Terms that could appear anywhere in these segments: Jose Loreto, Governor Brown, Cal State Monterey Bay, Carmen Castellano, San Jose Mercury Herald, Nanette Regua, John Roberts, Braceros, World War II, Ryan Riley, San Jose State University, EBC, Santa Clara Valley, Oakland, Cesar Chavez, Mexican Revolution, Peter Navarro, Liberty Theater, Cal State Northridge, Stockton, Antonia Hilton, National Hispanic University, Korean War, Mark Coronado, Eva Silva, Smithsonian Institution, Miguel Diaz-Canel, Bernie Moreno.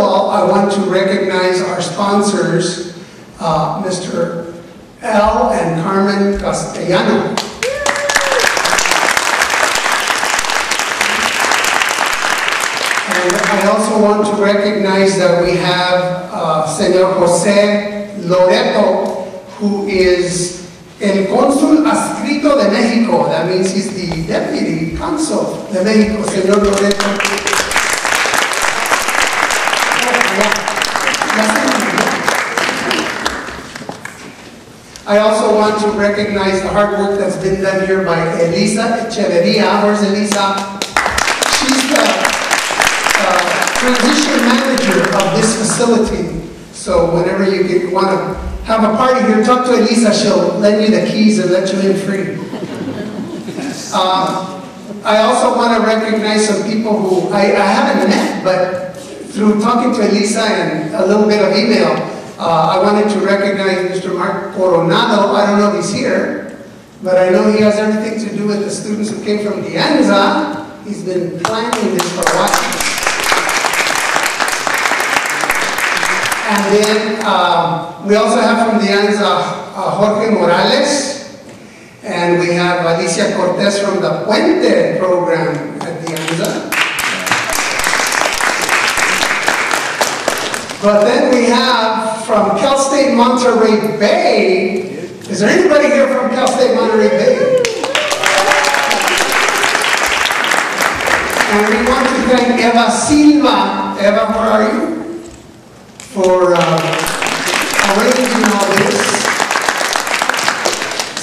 all, I want to recognize our sponsors, Mr. L and Carmen Castellano. And I also want to recognize that we have Senor Jose Loreto, who is El Cónsul Adscrito de Mexico. That means he's the Deputy Consul de Mexico, Senor Loreto. I also want to recognize the hard work that's been done here by Elisa Cheveria. Where's Elisa? She's the transition manager of this facility. So whenever you want to have a party here, talk to Elisa. She'll lend you the keys and let you in free. I also want to recognize some people who I haven't met, but through talking to Elisa and a little bit of email, I wanted to recognize Mr. Mark Coronado. I don't know if he's here, but I know he has everything to do with the students who came from De Anza. He's been planning this for a while. And then we also have from De Anza Jorge Morales, and we have Alicia Cortez from the Puente program at De Anza. But then we have from Cal State Monterey Bay. Is there anybody here from Cal State Monterey Bay? And we want to thank Eva Silva. Eva, where are you? For arranging all this.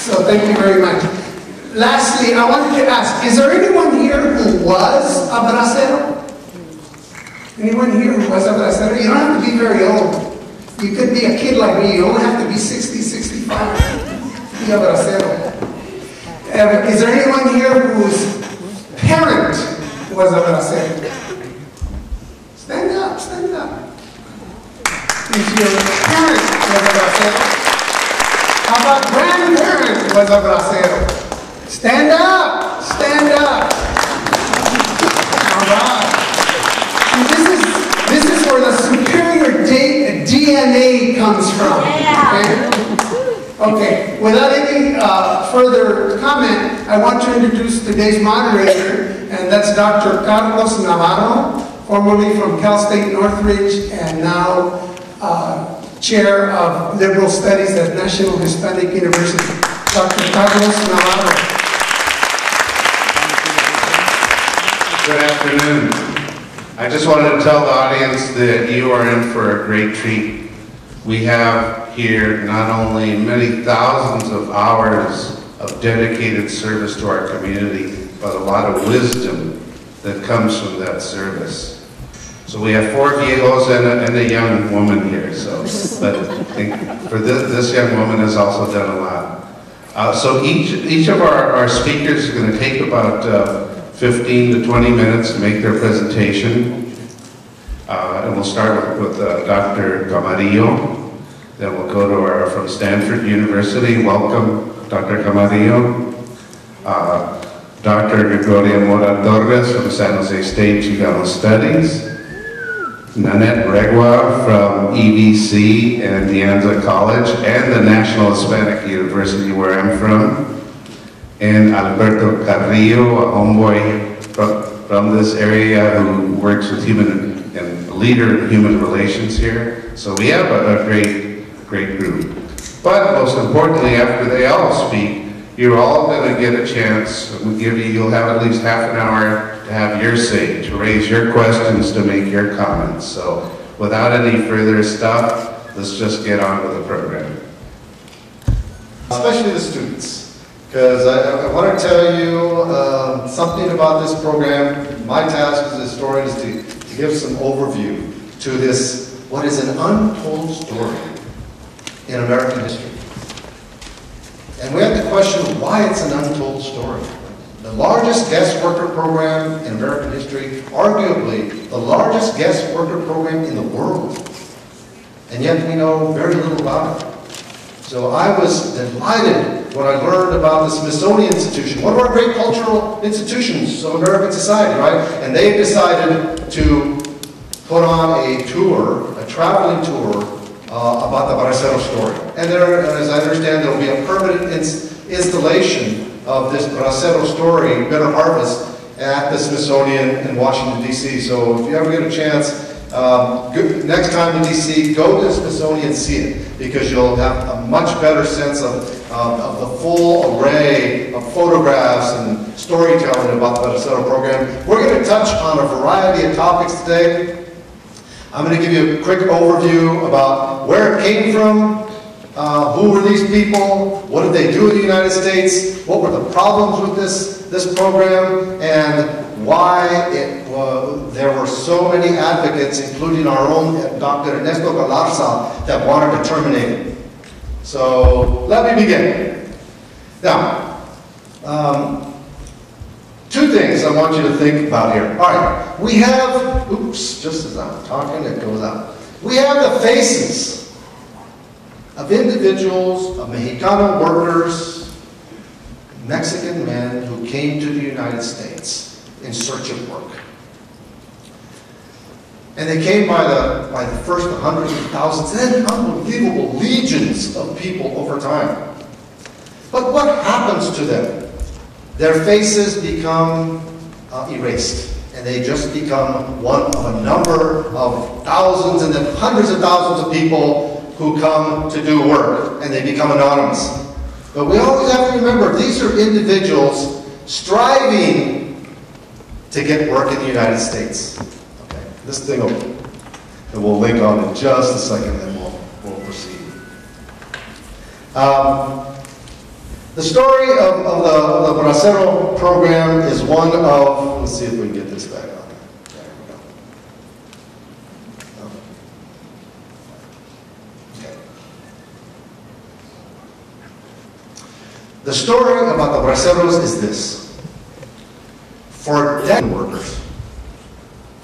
So thank you very much. Lastly, I wanted to ask, is there anyone here who was a Bracero? Anyone here who was a Bracero? You don't have to be very old. You could be a kid like me. You only have to be 60, 65 to be a Bracero. Is there anyone here whose parent was a Bracero? Stand up, stand up. If your parent was a Bracero, how about grandparent was a Bracero? Stand up, stand up. All right. This is where the superior DNA comes from. Okay, without any further comment, I want to introduce today's moderator, and that's Dr. Carlos Navarro, formerly from Cal State Northridge, and now Chair of Liberal Studies at National Hispanic University. Dr. Carlos Navarro. Good afternoon. I just wanted to tell the audience that you are in for a great treat. We have here not only many thousands of hours of dedicated service to our community, but a lot of wisdom that comes from that service. So we have four viejos and a young woman here. So, but I think for this young woman has also done a lot. So each of our speakers is going to take about 15 to 20 minutes to make their presentation. And we'll start with Dr. Camarillo. Then we'll go to our, from Stanford University. Welcome, Dr. Camarillo. Dr. Gregoria Mora Torres from San Jose State Chicano Studies. Nanette Regua from EBC and De Anza College and the National Hispanic University where I'm from. And Alberto Camarillo, a homeboy from this area who works with human and leader in human relations here. So we have a great group. But most importantly, after they all speak, you're all going to get a chance. We'll give you, you'll have at least half an hour to have your say, to raise your questions, to make your comments. So without any further stuff, let's just get on with the program. Especially the students. Because I want to tell you something about this program. My task as a historian is to give some overview to this, what is an untold story in American history. And we have to question why it's an untold story. The largest guest worker program in American history, arguably the largest guest worker program in the world. And yet we know very little about it. So I was delighted when I learned about the Smithsonian Institution, one of our great cultural institutions of American society, right? And they decided to put on a tour, a traveling tour about the Bracero story. And there, and as I understand, there will be a permanent installation of this Bracero story, Bitter Harvest, at the Smithsonian in Washington, D.C. So if you ever get a chance, next time in D.C., go to the Smithsonian and see it, because you'll have a much better sense of the full array of photographs and storytelling about the Bracero program. We're going to touch on a variety of topics today. I'm going to give you a quick overview about where it came from, who were these people, what did they do in the United States, what were the problems with this program, and why there were so many advocates, including our own Dr. Ernesto Galarza, that wanted to terminate it. So let me begin. Now, two things I want you to think about here. All right, we have, oops, just as I'm talking, it goes out. We have the faces of individuals, of Mexicano workers, Mexican men who came to the United States in search of work. And they came by the first hundreds of thousands, and then unbelievable legions of people over time. But what happens to them? Their faces become erased, and they just become one of a number of thousands and then hundreds of thousands of people who come to do work, and they become anonymous. But we always have to remember, these are individuals striving to get work in the United States. Okay, this thing will, and we'll link on in just a second, and we'll proceed. The story of the Bracero program is one of, let's see if we can get this back on. There we go. Okay. The story about the Braceros is this. For dead workers,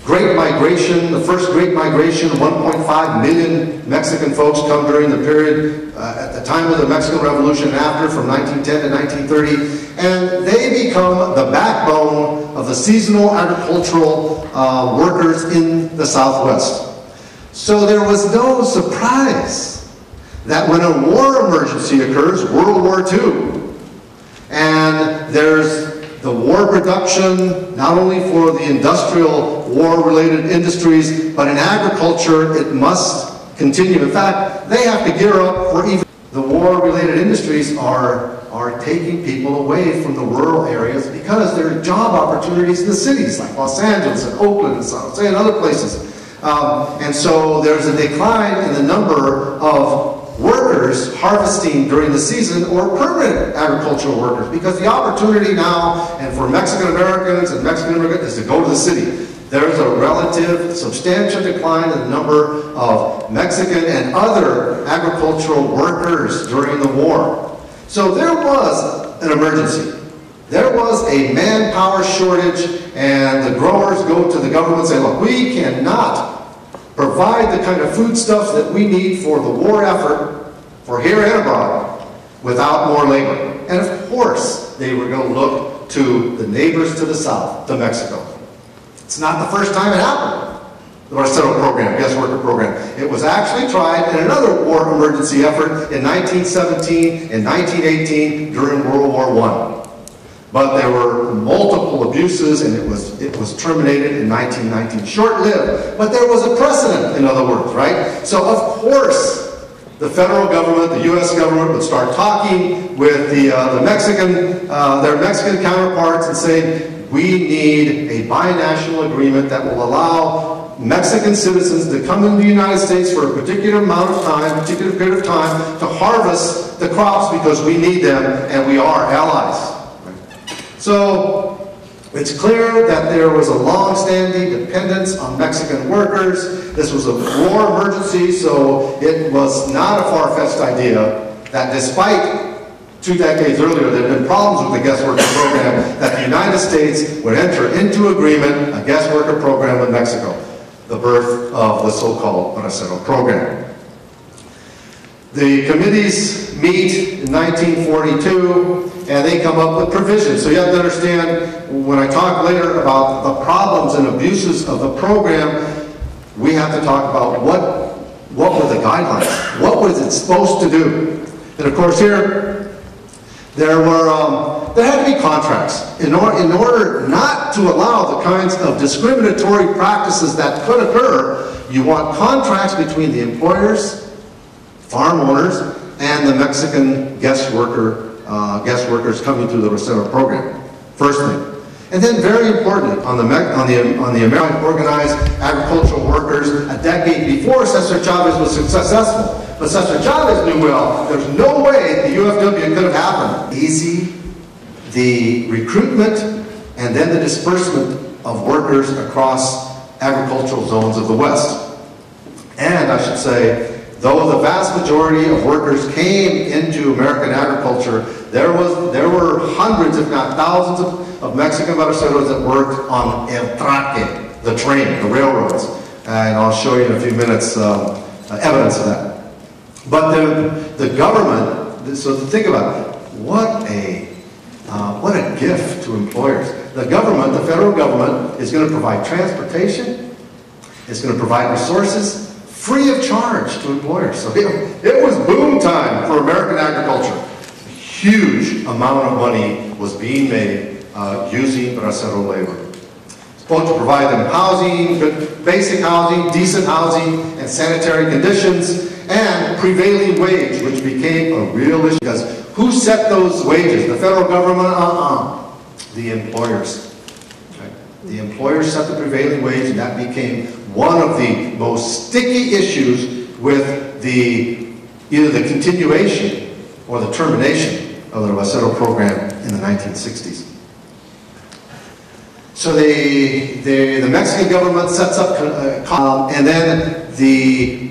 Great Migration, the first Great Migration, 1.5 million Mexican folks come during the period at the time of the Mexican Revolution and after, from 1910 to 1930, and they become the backbone of the seasonal agricultural workers in the Southwest. So there was no surprise that when a war emergency occurs, World War II, and there's the war production, not only for the industrial war-related industries, but in agriculture, it must continue. In fact, they have to gear up for even the war-related industries are taking people away from the rural areas because there are job opportunities in the cities, like Los Angeles and Oakland and San Jose and other places. And so there's a decline in the number of workers harvesting during the season, or permanent agricultural workers, because the opportunity now, and for Mexican Americans and Mexican immigrants, is to go to the city. There's a relative substantial decline in the number of Mexican and other agricultural workers during the war. So there was an emergency. There was a manpower shortage, and the growers go to the government and say, look, we cannot provide the kind of foodstuffs that we need for the war effort, for here and abroad, without more labor. And of course, they were going to look to the neighbors to the south, to Mexico. It's not the first time it happened, the Bracero program, guest worker program. It was actually tried in another war emergency effort in 1917 and 1918 during World War I. But there were multiple abuses, and it was terminated in 1919, short-lived. But there was a precedent, in other words, right? So of course, the federal government, the U.S. government, would start talking with the Mexican, their Mexican counterparts and say, we need a binational agreement that will allow Mexican citizens to come into the United States for a particular amount of time, particular period of time, to harvest the crops because we need them and we are allies. So it's clear that there was a long-standing dependence on Mexican workers. This was a war emergency, so it was not a far-fetched idea that despite 2 decades earlier there had been problems with the guest worker program, that the United States would enter into agreement a guest worker program with Mexico, the birth of the so-called Bracero program. The committees meet in 1942, and they come up with provisions. So you have to understand, when I talk later about the problems and abuses of the program, we have to talk about what were the guidelines? What was it supposed to do? And of course here, there were, there had to be contracts in order not to allow the kinds of discriminatory practices that could occur. You want contracts between the employers, farm owners, and the Mexican guest workers coming through the Bracero program. First thing, and then very important on the American organized agricultural workers. A decade before, Cesar Chavez was successful, but Cesar Chavez knew well there's no way the UFW could have happened. Easy. The recruitment and then the disbursement of workers across agricultural zones of the West. And I should say, though the vast majority of workers came into American agriculture, there were hundreds, if not thousands, of Mexican braceros that worked on el traque, the train, the railroads. And I'll show you in a few minutes evidence of that. But the government, so think about it, what a gift to employers. The government, the federal government, is going to provide transportation, it's going to provide resources, free of charge to employers. So it was boom time for American agriculture. A huge amount of money was being made using bracero labor. It's supposed to provide them housing, good basic housing, decent housing, and sanitary conditions, and prevailing wage, which became a real issue. Because who set those wages? The federal government? The employers. Okay. The employers set the prevailing wage, and that became one of the most sticky issues with either the continuation or the termination of the Bracero program in the 1960s. So the Mexican government sets up, and then the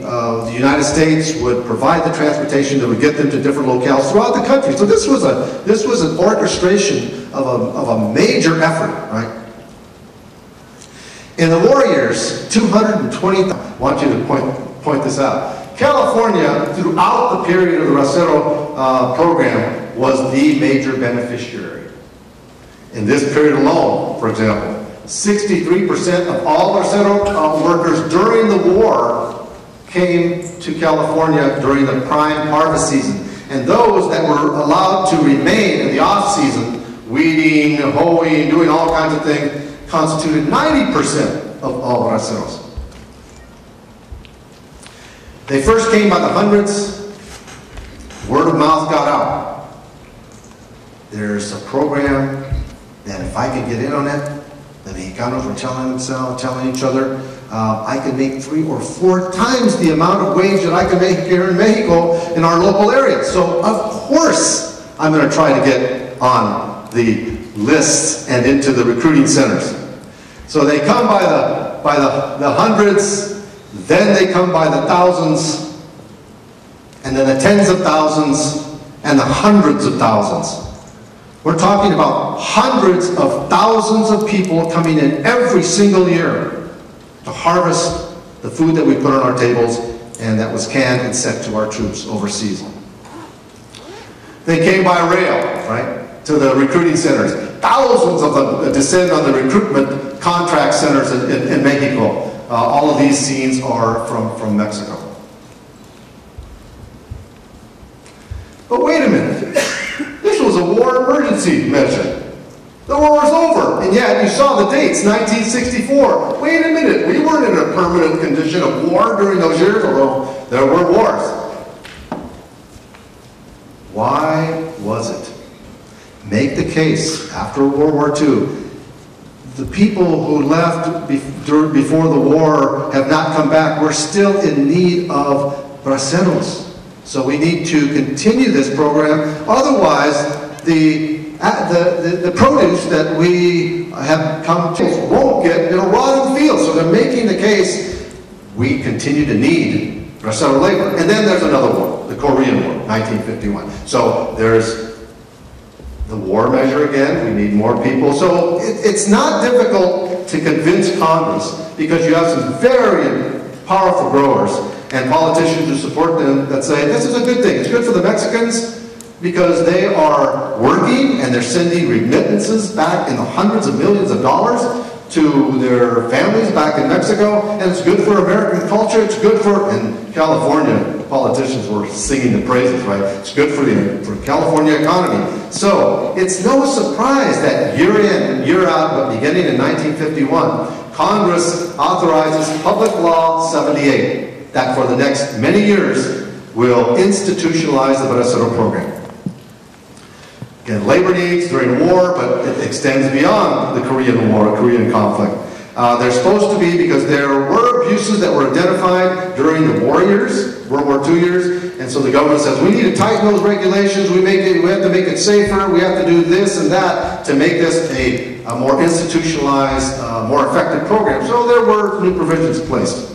United States would provide the transportation that would get them to different locales throughout the country. So this was an orchestration of a major effort, right? In the war years, 220,000. I want you to point this out. California, throughout the period of the Bracero program, was the major beneficiary. In this period alone, for example, 63% of all Bracero workers during the war came to California during the prime harvest season. And those that were allowed to remain in the off-season, weeding, hoeing, doing all kinds of things, constituted 90% of all Braceros. They first came by the hundreds. Word of mouth got out. There's a program. And if I could get in on it, the Mexicanos were telling each other, I could make 3 or 4 times the amount of wage that I could make here in Mexico in our local area. So of course, I'm going to try to get on the lists and into the recruiting centers. So they come by the hundreds, then they come by the thousands, and then the tens of thousands, and the hundreds of thousands. We're talking about hundreds of thousands of people coming in every single year to harvest the food that we put on our tables and that was canned and sent to our troops overseas. They came by rail, right, to the recruiting centers. Thousands of them descend on the recruitment contract centers in Mexico. All of these scenes are from Mexico. But wait a minute. Was a war emergency measure. The war was over, and yet you saw the dates, 1964. Wait a minute, we weren't in a permanent condition of war during those years, although there were wars. Why was it? Make the case, after World War II, the people who left before the war have not come back. We're still in need of braceros. So we need to continue this program, otherwise the produce that we have come to won't get in a rotten field. So they're making the case, we continue to need bracero labor. And then there's another one, the Korean War, 1951. So there's the war measure again, we need more people. So it's not difficult to convince Congress, because you have some very powerful growers and politicians who support them that say, this is a good thing. It's good for the Mexicans because they are working and they're sending remittances back in the hundreds of millions of dollars to their families back in Mexico, and it's good for American culture, it's good for, in California, politicians were singing the praises, right? It's good for the California economy. So it's no surprise that year in and year out, but beginning in 1951, Congress authorizes Public Law 78, that for the next many years will institutionalize the Bracero program. Again, labor needs during war, but it extends beyond the Korean War, Korean conflict. They're supposed to be because there were abuses that were identified during the war years, World War II years, and so the government says, we need to tighten those regulations, we have to make it safer, we have to do this and that to make this a more institutionalized, more effective program. So there were new provisions placed.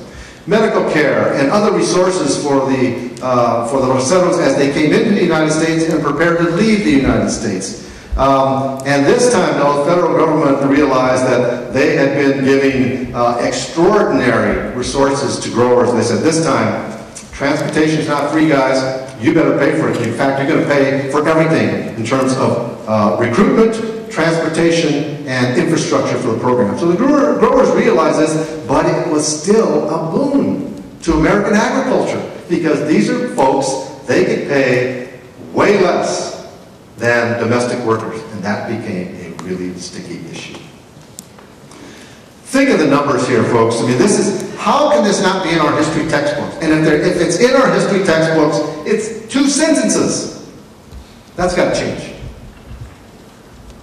Medical care and other resources for the Braceros as they came into the United States and prepared to leave the United States. And this time, though, the federal government realized that they had been giving extraordinary resources to growers. They said, this time, transportation's not free, guys. You better pay for it. In fact, you're gonna pay for everything in terms of recruitment, transportation, and infrastructure for the program. So the growers realized this, but it was still a boon to American agriculture because these are folks, they could pay way less than domestic workers, and that became a really sticky issue. Think of the numbers here, folks. I mean, this is, how can this not be in our history textbooks? And if it's in our history textbooks, it's 2 sentences. That's got to change.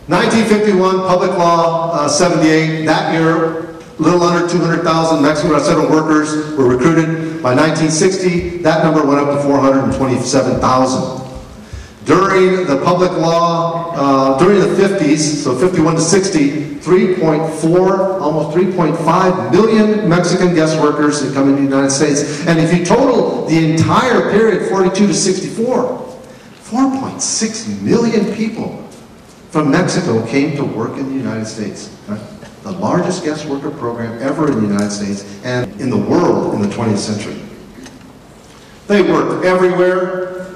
1951, Public Law 78, that year, a little under 200,000 Mexican Bracero workers were recruited. By 1960, that number went up to 427,000. During the Public Law, during the 50s, so 51 to 60, 3.4, almost 3.5 million Mexican guest workers had come into the United States. And if you total the entire period, 42 to 64, 4.6 million people from Mexico came to work in the United States. Right? The largest guest worker program ever in the United States and in the world in the 20th century. They worked everywhere.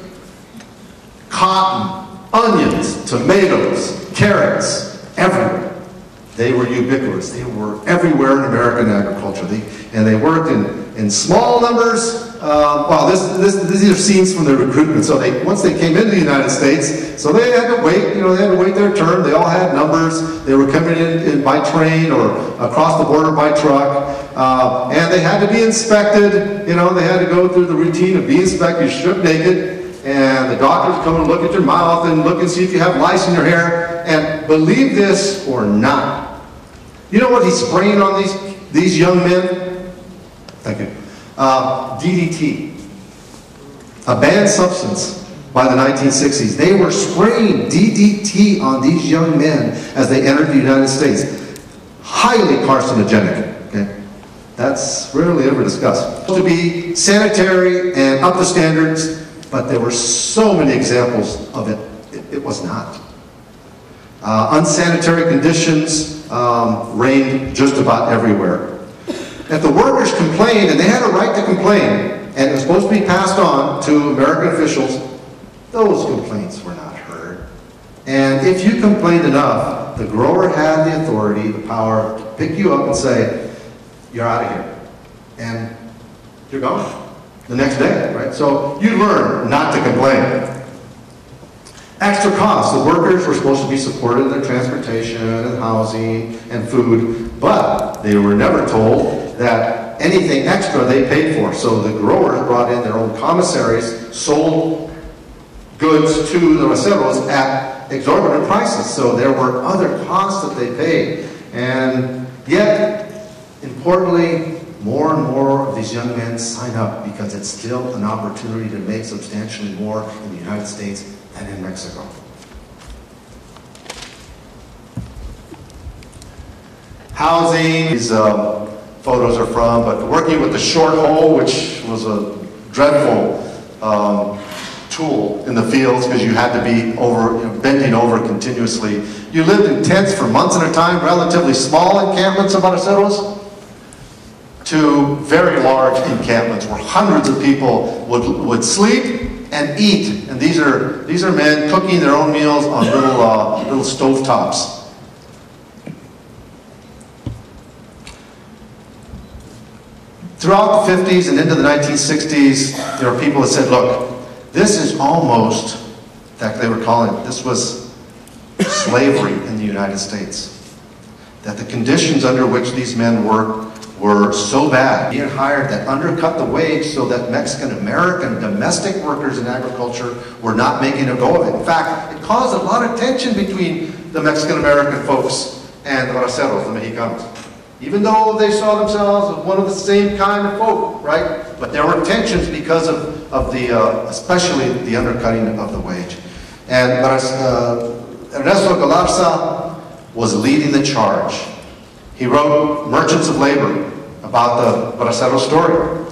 Cotton, onions, tomatoes, carrots, everywhere. They were ubiquitous. They were everywhere in American agriculture. And they worked in small numbers. Wow, these are scenes from their recruitment. So they, once they came into the United States, so they had to wait, you know, they had to wait their turn. They all had numbers. They were coming in by train or across the border by truck. And they had to be inspected. You know, they had to go through the routine of being inspected. You're stripped naked, and the doctors come and look at your mouth and look and see if you have lice in your hair. And believe this or not, you know what he's spraying on these young men? Thank you. DDT, a banned substance by the 1960s. They were spraying DDT on these young men as they entered the United States. Highly carcinogenic, okay? That's rarely ever discussed. To be sanitary and up to standards, but there were so many examples of it. It was not. Unsanitary conditions reigned just about everywhere. If the workers complained, and they had a right to complain, and it was supposed to be passed on to American officials, those complaints were not heard. And if you complained enough, the grower had the authority, the power to pick you up and say, you're out of here. And you're gone the next day, right? So you learn not to complain. Extra costs. The workers were supposed to be supported in their transportation and housing and food, but they were never told that anything extra they paid for. So the growers brought in their own commissaries, sold goods to the Braceros at exorbitant prices. So there were other costs that they paid. And yet, importantly, more and more of these young men sign up because it's still an opportunity to make substantially more in the United States than in Mexico. Housing is photos are from, but working with the short hole, which was a dreadful tool in the fields because you had to be over, bending over continuously. You lived in tents for months at a time, relatively small encampments of Braceros, to very large encampments where hundreds of people would sleep and eat. And these are men cooking their own meals on little stovetops. Throughout the 50s and into the 1960s, there were people that said, look, this is almost, in fact they were calling it, this was slavery in the United States. That the conditions under which these men worked were so bad, being hired that undercut the wage so that Mexican-American domestic workers in agriculture were not making a go of it. In fact, it caused a lot of tension between the Mexican-American folks and the Braceros, the Mexicanos. Even though they saw themselves as one of the same kind of folk, right? But there were tensions because of especially the undercutting of the wage. And Ernesto Galarza was leading the charge. He wrote Merchants of Labor about the Bracero story.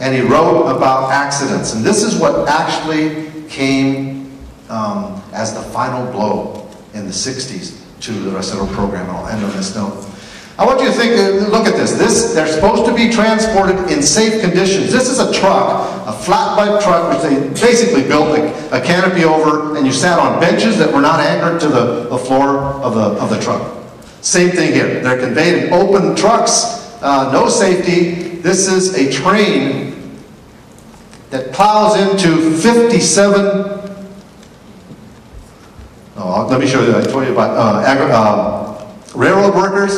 And he wrote about accidents. And this is what actually came as the final blow in the 60s to the Bracero program. I'll end on this note. I want you to think, look at this. They're supposed to be transported in safe conditions. This is a truck, a flatbed truck, which they basically built a canopy over, and you sat on benches that were not anchored to the floor of the truck. Same thing here. They're conveyed in open trucks, no safety. This is a train that plows into 57, oh, let me show you, I told you about railroad workers.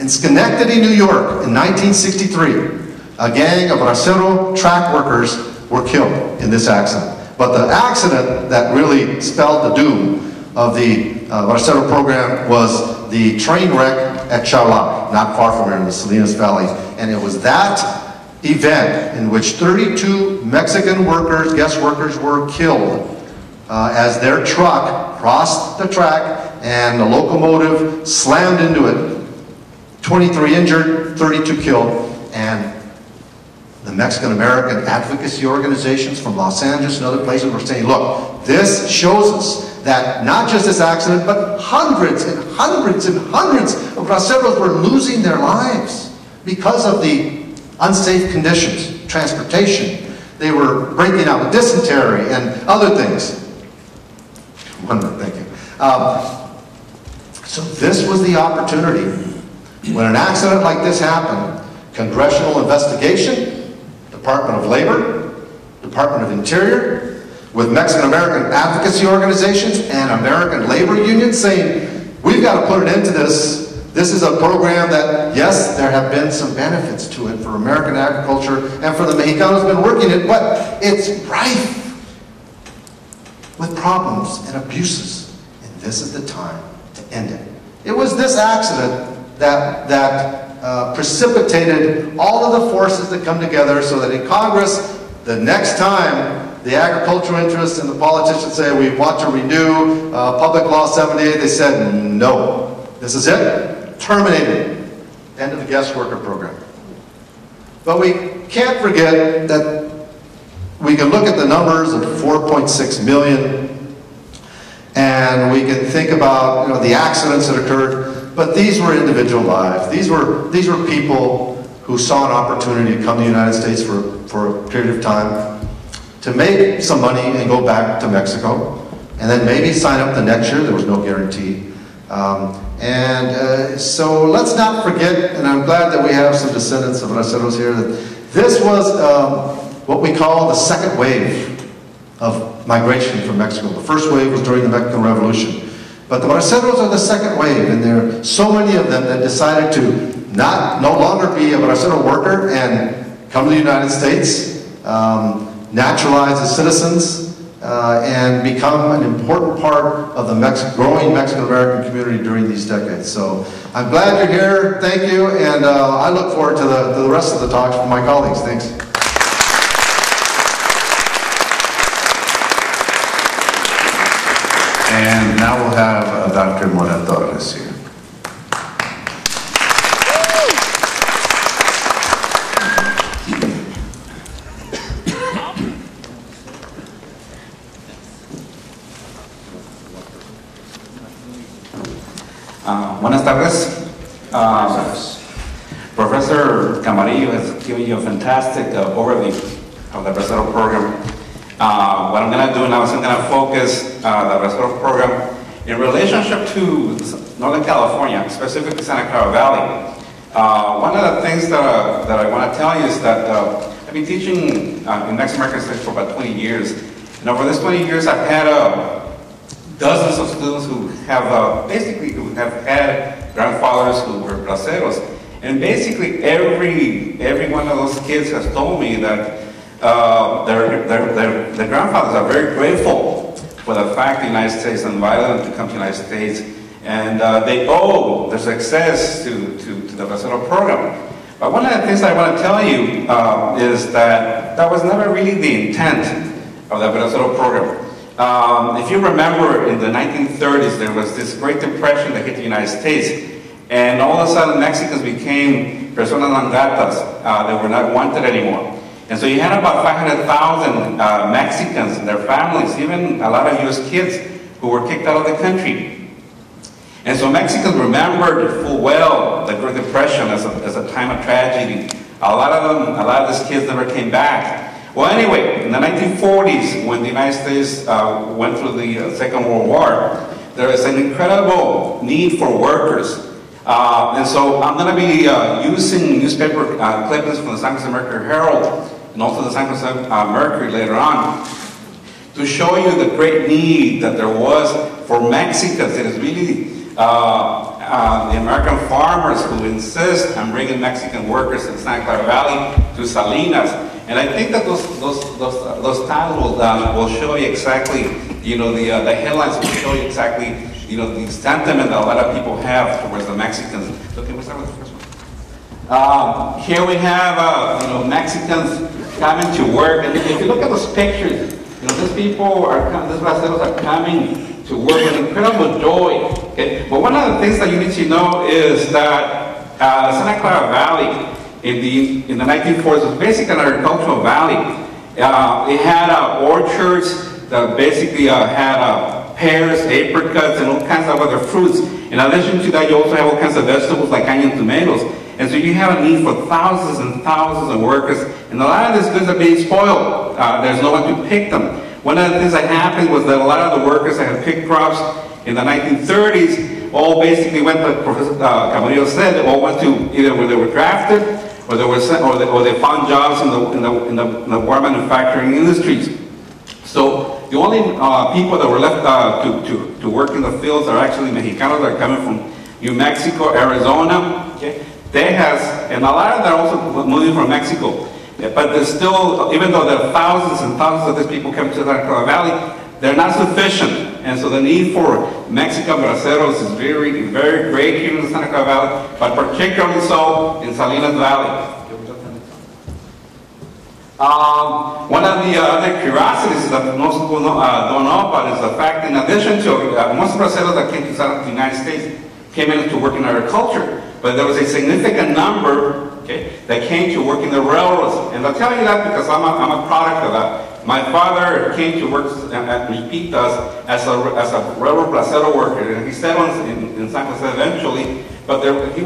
In Schenectady, New York, in 1963, a gang of Bracero track workers were killed in this accident. But the accident that really spelled the doom of the Bracero program was the train wreck at Charlotte, not far from here in the Salinas Valley. And it was that event in which 32 Mexican workers, guest workers, were killed as their truck crossed the track and the locomotive slammed into it. 23 injured, 32 killed, and the Mexican-American advocacy organizations from Los Angeles and other places were saying, look, this shows us that not just this accident, but hundreds and hundreds and hundreds of Braceros were losing their lives because of the unsafe conditions, transportation. They were breaking out with dysentery and other things. Wonderful, thank you. So this was the opportunity. When an accident like this happened, congressional investigation, Department of Labor, Department of Interior, with Mexican-American advocacy organizations and American labor unions saying, we've got to put an end to this. This is a program that, yes, there have been some benefits to it for American agriculture and for the Mexicanos who've been working it, but it's rife with problems and abuses. And this is the time to end it. It was this accident that precipitated all of the forces that come together so that in Congress, the next time the agricultural interests and the politicians say, we want to renew Public Law 78, they said, no, this is it, terminated, end of the guest worker program. But we can't forget that we can look at the numbers of 4.6 million, and we can think about the accidents that occurred. But these were individual lives. These were people who saw an opportunity to come to the United States for a period of time to make some money and go back to Mexico, and then maybe sign up the next year. There was no guarantee. So let's not forget, and I'm glad that we have some descendants of Braceros here, that this was what we call the second wave of migration from Mexico. The first wave was during the Mexican Revolution. But the Braceros are the second wave, and there are so many of them that decided to no longer be a Bracero worker and come to the United States, naturalize as citizens, and become an important part of the growing Mexican-American community during these decades. So I'm glad you're here. Thank you, and I look forward to the rest of the talks from my colleagues. Thanks. And now we'll have Dr. Mora Torres here. Buenas tardes. Professor Camarillo has given you a fantastic overview of the Bracero program. What I'm going to do now is I'm going to focus the Bracero program in relationship to Northern California, specifically Santa Clara Valley. One of the things that I want to tell you is that I've been teaching in Mexican American Studies for about 20 years. And over those 20 years, I've had dozens of students who have basically who have had grandfathers who were braceros. And basically every one of those kids has told me that their grandfathers are very grateful for the fact the United States invited them to come to the United States, and they owe their success to the Bracero program. But one of the things I want to tell you is that that was never really the intent of the Bracero program. If you remember, in the 1930s, there was this Great Depression that hit the United States. And all of a sudden, Mexicans became personas non gratas. They were not wanted anymore. And so you had about 500,000 Mexicans and their families, even a lot of U.S. kids who were kicked out of the country. And so Mexicans remembered full well the Great Depression as a time of tragedy. A lot of these kids never came back. Well, anyway, in the 1940s, when the United States went through the Second World War, there was an incredible need for workers. And so I'm going to be using newspaper clippings from the San Jose Mercury Herald and also the San Jose Mercury later on to show you the great need that there was for Mexicans. It is really the American farmers who insist on bringing Mexican workers in Santa Clara Valley to Salinas. And I think that those titles will show you exactly, you know, the headlines will show you exactly, you know, the sentiment that a lot of people have towards the Mexicans. So can we start with the first one? Here we have, you know, Mexicans coming to work. And if you look at those pictures, you know, these people are coming, these Braceros are coming to work with incredible joy. Okay? But one of the things that you need to know is that Santa Clara Valley in the 1940s was basically an agricultural valley. It had orchards that basically had pears, apricots, and all kinds of other fruits. In addition to that, you also have all kinds of vegetables like onion tomatoes. And so you have a need for thousands and thousands of workers. And a lot of these goods are being spoiled. There's no one to pick them. One of the things that happened was that a lot of the workers that had picked crops in the 1930s all basically went, like Professor Camarillo said, they all went to either where they were drafted or they found jobs in the war manufacturing industries. So the only people that were left to work in the fields are actually Mexicanos that are coming from New Mexico, Arizona, okay. Texas, and a lot of them are also moving from Mexico. But there's still, even though there are thousands and thousands of these people coming to Santa Clara Valley, they're not sufficient. And so the need for Mexican braceros is very, very great here in Santa Clara Valley, but particularly so in Salinas Valley. One of the other curiosities that most people don't know about is the fact, in addition to most Braceros that came to the United States came in to work in agriculture, but there was a significant number, okay, that came to work in the railroads. And I'm telling you that because I'm a product of that. My father came to work at Milpitas as a railroad Bracero worker, and he settled in San Jose eventually. But there, he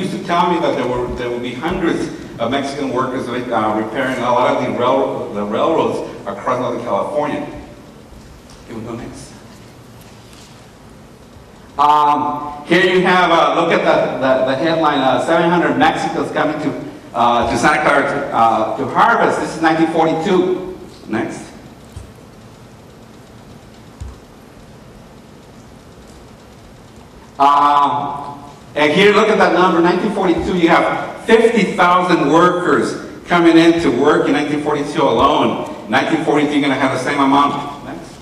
used to tell me that there would be hundreds of Mexican workers repairing a lot of the railroads across Northern California. Here we go next. Here you have a look at the headline, 700 Mexicans coming to Santa Clara to harvest. This is 1942. Next. And here, look at that number, 1942, you have 50,000 workers coming in to work in 1942 alone. 1943, you're going to have the same amount. Next.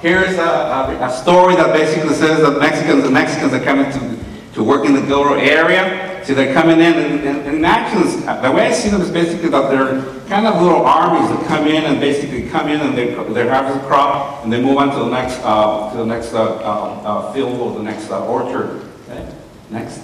Here's a story that basically says that Mexicans are coming to work in the Gilroy area. So they're coming in, and actions, the way I see them is basically that they're kind of little armies that come in and basically come in and they harvest a crop and they move on to the next field or the next orchard. Next.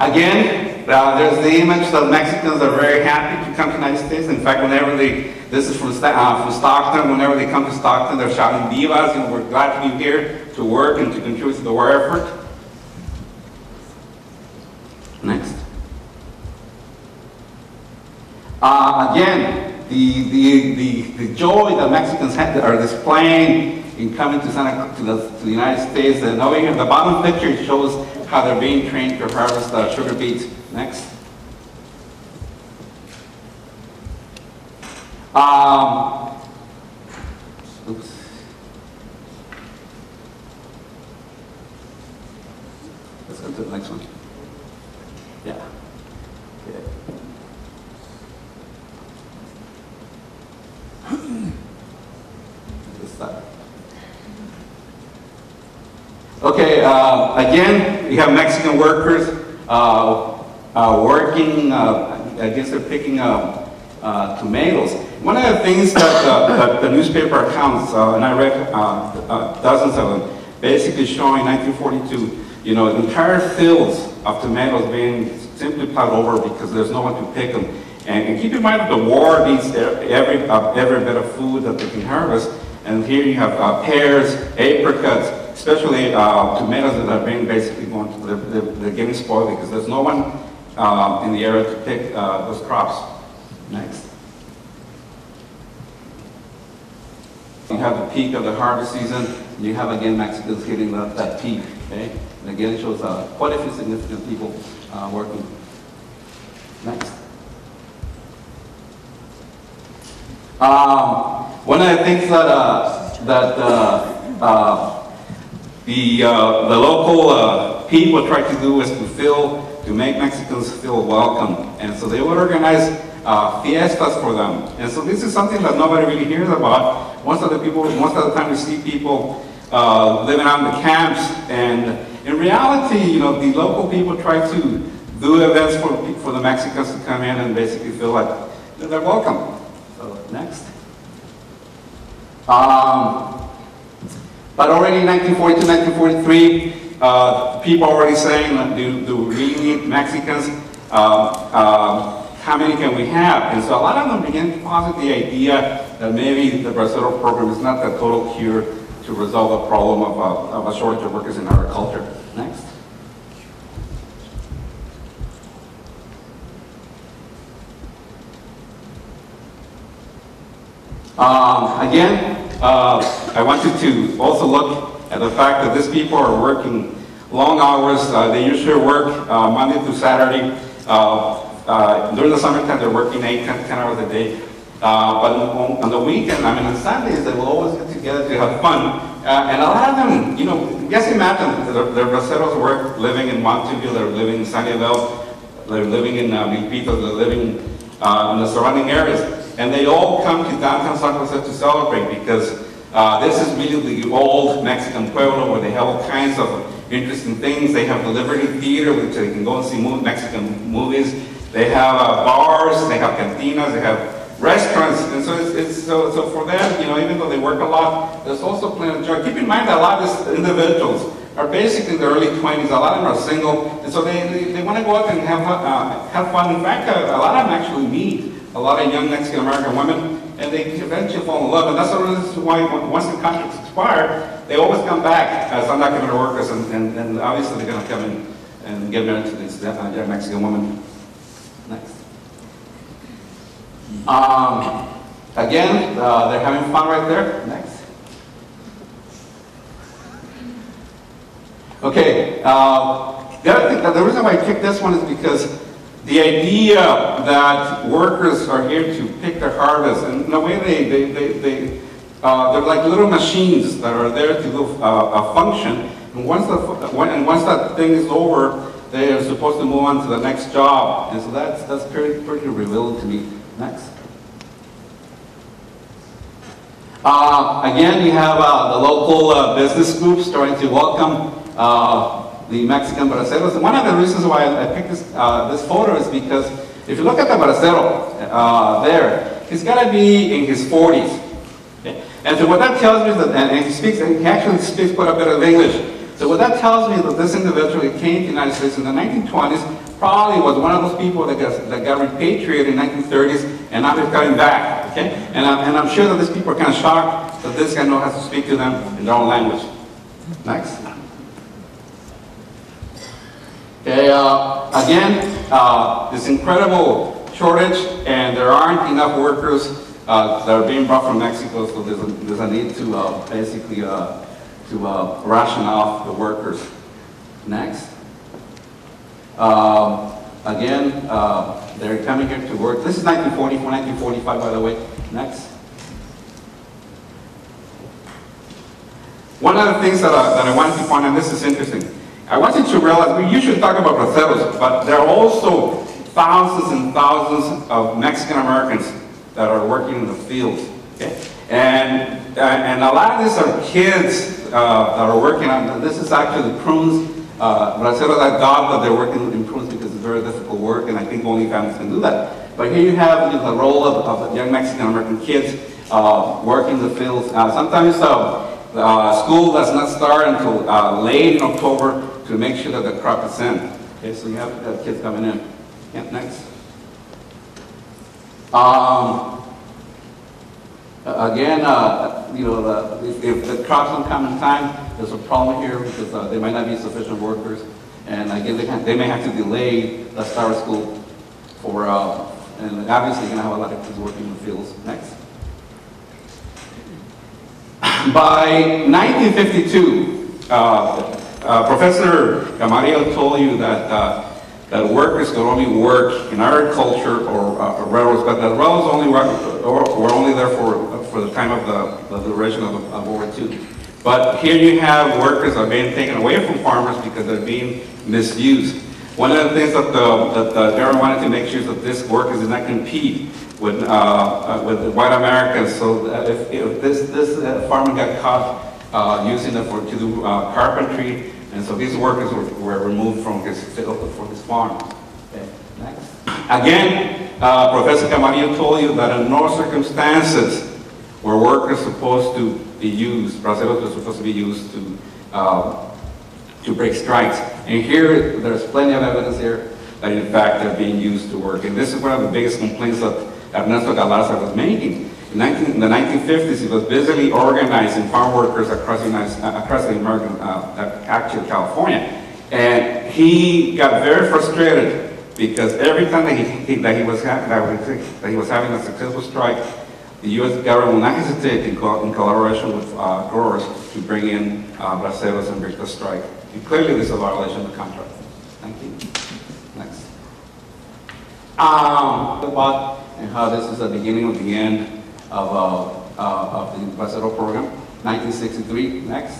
Again, there's the image that Mexicans are very happy to come to the United States. In fact, whenever this is from Stockton, whenever they come to Stockton, they're shouting vivas, and we're glad to be here to work and to contribute to the war effort. Next. Again, the joy that Mexicans had, are displaying in coming to the United States. And over here, the bottom picture shows how they're being trained to harvest sugar beets. Next. Oops. Let's go to the next one. Yeah. Okay. Okay, again, we have Mexican workers working, I guess they're picking up tomatoes. One of the things that the newspaper accounts, and I read dozens of them, basically showing 1942, you know, entire fields of tomatoes being simply plowed over because there's no one to pick them. And keep in mind, the war needs every bit of food that they can harvest. And here you have pears, apricots, especially tomatoes that are being basically going to, they're getting spoiled because there's no one in the area to pick those crops. Next. You have the peak of the harvest season. And you have, again, Mexicans hitting that peak. Okay? And again, it shows quite a few significant people working. Next. One of the things that the local people tried to do was to make Mexicans feel welcome, and so they would organize fiestas for them. And so this is something that nobody really hears about. Most of the time, we see people living out in the camps, and in reality, you know, the local people try to do events for the Mexicans to come in and basically feel like they're welcome. Next. But already in 1942, 1943, people are already saying, do we really need Mexicans? How many can we have? And so a lot of them began to posit the idea that maybe the Bracero program is not the total cure to resolve the problem of a shortage of workers in agriculture. Next. Again, I want you to also look at the fact that these people are working long hours. They usually work Monday through Saturday. During the summertime, they're working 8, 10 hours a day. But on the weekend, I mean, on Sundays, they will always get together to have fun. And a lot of them, you know, just imagine, their braceros work living in Montevideo, they're living in Sanibel, they're living in Milpitas, they're living in the surrounding areas. And they all come to downtown San Jose to celebrate because this is really the old Mexican pueblo where they have all kinds of interesting things. They have the Liberty Theater, which they can go and see Mexican movies. They have bars, they have cantinas, they have restaurants. And so so for them, you know, even though they work a lot, there's also plenty of joy. Keep in mind that a lot of these individuals are basically in their early 20s. A lot of them are single. And so they want to go out and have fun. In fact, a lot of them actually meet a lot of young Mexican American women, and they eventually fall in love, and that's the reason why once the contracts expire, they always come back as undocumented workers, and obviously they're going to come in and get married to these young Mexican women. Next. Again, they're having fun right there. Next. Okay. The other thing, the reason why I picked this one is because the idea that workers are here to pick their harvest, and in a way they're like little machines that are there to do a function, and once that thing is over, they are supposed to move on to the next job, and so that's pretty revealing to me. Next. Again, you have the local business groups starting to welcome the Mexican braceros. And one of the reasons why I picked this photo is because if you look at the bracero there, he's got to be in his 40s. Okay? And so what that tells me is that, and he actually speaks quite a bit of English. So what that tells me is that this individual who came to the United States in the 1920s probably was one of those people that got repatriated in the 1930s and now they're coming back. Okay? And I'm sure that these people are kind of shocked that this guy knows how to speak to them in their own language. Next. Okay, again, this incredible shortage, and there aren't enough workers that are being brought from Mexico, so there's a need to basically to ration off the workers. Next. Again, they're coming here to work. This is 1944, 1945, by the way. Next. One of the things that I wanted to point out, and this is interesting, I want you to realize, we usually talk about braceros, but there are also thousands and thousands of Mexican Americans that are working in the fields. Okay? And a lot of these are kids that are working on, this is actually the prunes. Braceros, I thought that they're working in prunes because it's very difficult work, and I think only families can do that. But here you have, you know, the role of young Mexican-American kids working the fields. Sometimes school does not start until late in October to make sure that the crop is in. Okay, so you have kids coming in. Yeah, next. Again, you know, if the crops don't come in time, there's a problem here because there might not be sufficient workers, and again, they may have to delay the start of school for, and obviously you're going to have a lot of kids working in the fields. Next. By 1952, Professor Camarillo told you that that workers could only work in agriculture or railroads, but that railroads only were only there for the time of the duration of World War II. But here you have workers that are being taken away from farmers because they're being misused. One of the things that Darren wanted to make sure is that this workers did not compete with white Americans. So that if this farmer got caught using it to do carpentry, and so these workers were removed from his farm. Okay, next. Again, Professor Camarillo told you that in no circumstances were workers supposed to be used. Braceros were supposed to be used to break strikes. And here, there's plenty of evidence here that in fact they're being used to work. And this is one of the biggest complaints that Ernesto Galarza was making. In the 1950s, he was busily organizing farm workers across the American, actually California. And he got very frustrated because every time that he was having a successful strike, the U.S. government will not hesitate in collaboration with growers to bring in braceros and break the strike. And clearly this is a violation of the contract. Thank you. Next. And how this is the beginning of the end of the Bracero Program, 1963. Next.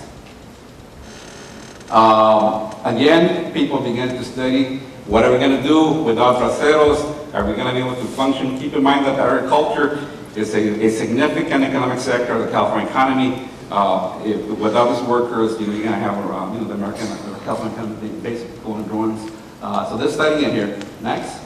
Again, people began to study, what are we going to do without braceros? Are we going to be able to function? Keep in mind that agriculture is a significant economic sector of the California economy. Without these workers, you're going to have the California economy basically going to ruins. So they're studying it here. Next.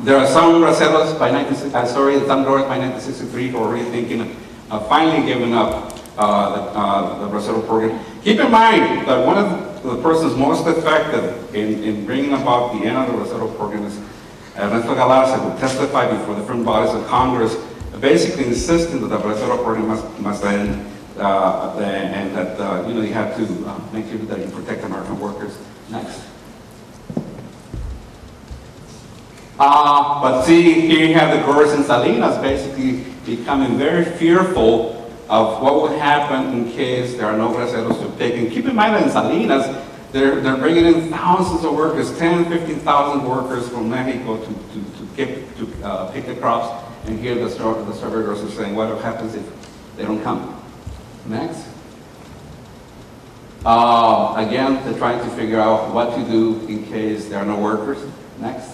There are some braceros by 1963, some growers by 1963 who are really thinking of finally giving up the Bracero Program. Keep in mind that one of the persons most effective in bringing about the end of the Bracero Program is Ernesto Galarza, who testified before the different bodies of Congress, basically insisting that the Bracero Program must end, and that you have to make sure that you protect American workers. Next. But see, here you have the growers in Salinas basically becoming very fearful of what would happen in case there are no braceros to pick. And keep in mind that in Salinas, they're bringing in thousands of workers, 10, 15,000 workers from Mexico to pick the crops. And here the surveyors are saying, what happens if they don't come? Next. Again, they're trying to figure out what to do in case there are no workers. Next.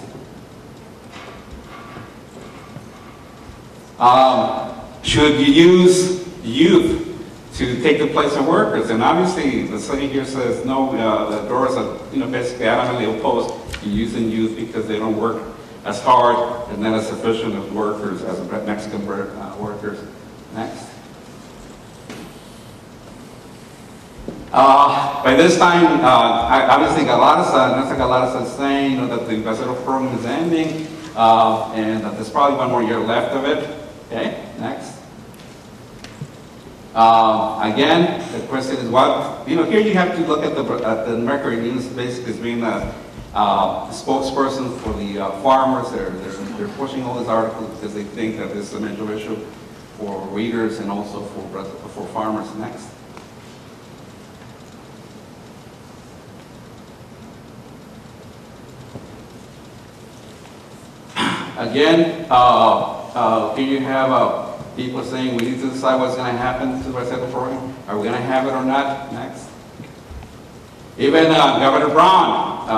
Should you use youth to take the place of workers? And obviously, the study here says no. The growers are basically adamantly opposed to using youth because they don't work as hard and not as sufficient as workers, as Mexican workers. Next. By this time, obviously, Galarza is saying that the Bracero Program is ending, and that there's probably one more year left of it. Okay, next. Again, the question is what, here you have to look at the Mercury News basically as being the spokesperson for the farmers. They're pushing all these articles because they think that this is a major issue for readers and also for farmers. Next. Again, here you have people saying we need to decide what's going to happen to the Bracero program. Are we going to have it or not? Next. Even Governor Brown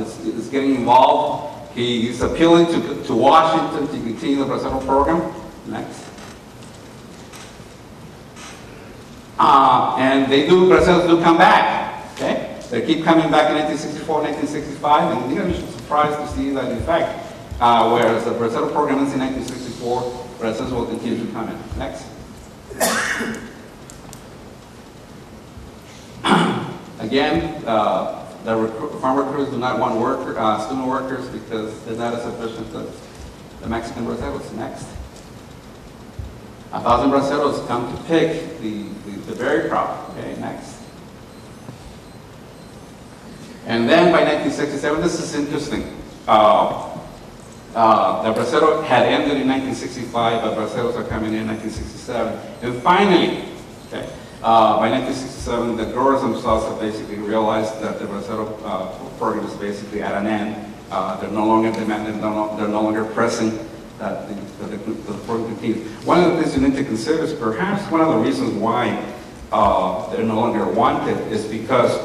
is getting involved. He's appealing to Washington to continue the Bracero program. Next. And they do, Braceros do come back. Okay? They keep coming back in 1964, 1965, and you're surprised to see that effect. Whereas the Bracero program is in 1964, Braceros will continue to come in. Next. Again, the farm workers do not want student workers because they're not as efficient as the Mexican Braceros. Next. 1,000 Braceros come to pick the berry crop. Okay, next. And then by 1967, this is interesting. The Bracero had ended in 1965, but Braceros are coming in 1967. And finally, okay, by 1967, the growers themselves have basically realized that the Bracero program is basically at an end. They're no longer demanding, they're no longer pressing that the program continues. One of the things you need to consider is perhaps one of the reasons why they're no longer wanted is because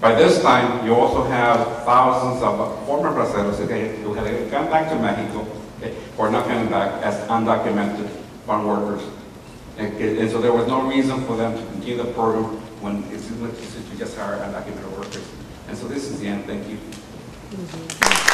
by this time, you also have thousands of former Braceros who have gone back to Mexico, okay, or not coming back as undocumented farm workers. And so there was no reason for them to continue the program when it's easy to just hire undocumented workers. And so this is the end. Thank you.